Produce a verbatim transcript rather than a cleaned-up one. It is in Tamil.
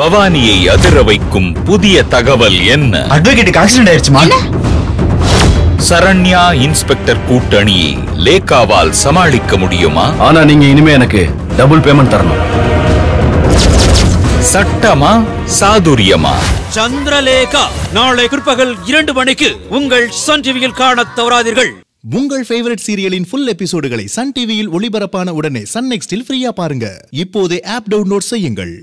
பவானியை அதிர வைக்கும் புதிய தகவல் என்ன? அட்வொகேட்டுக்கு ஆக்சிடென்ட் ஆயிடுச்சுமா? சரண்யா இன்ஸ்பெக்டர் கூட்டணியை லேகாவால் சமாளிக்க முடியுமா? ஆனா நீங்க இனிமே எனக்கு டபுள் பேமெண்ட் தரணும். சட்டமா சாதுரியமா? சந்திரலேகா நாளை பிற்பகல் இரண்டு மணிக்கு உங்கள் சன் டிவியில் காண தவறாதீர்கள். உங்கள் ஃபேவரட் சீரியலின் ஃபுல் எபிசோடுகளை சன் டிவியில் ஒளிபரப்பான உடனே சன் நெக்ஸ்டில் ஃப்ரீயா பாருங்க. இப்போதே ஆப் டவுன்லோட் செய்யுங்கள்.